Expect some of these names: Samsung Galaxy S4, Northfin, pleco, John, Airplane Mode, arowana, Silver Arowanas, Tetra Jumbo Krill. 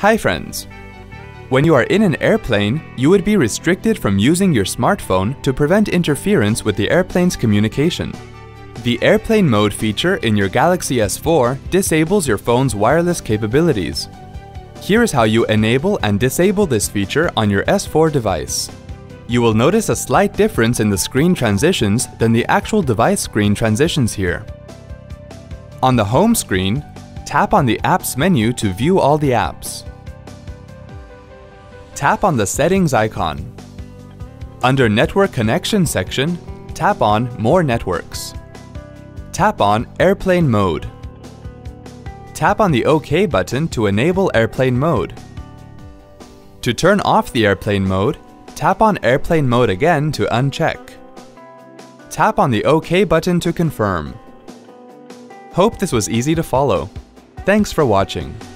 Hi friends! When you are in an airplane, you would be restricted from using your smartphone to prevent interference with the airplane's communication. The airplane mode feature in your Galaxy S4 disables your phone's wireless capabilities. Here is how you enable and disable this feature on your S4 device. You will notice a slight difference in the screen transitions than the actual device screen transitions here. On the home screen, tap on the Apps menu to view all the apps. Tap on the Settings icon. Under Network Connection section, tap on More Networks. Tap on Airplane Mode. Tap on the OK button to enable Airplane Mode. To turn off the Airplane Mode, tap on Airplane Mode again to uncheck. Tap on the OK button to confirm. Hope this was easy to follow. Thanks for watching.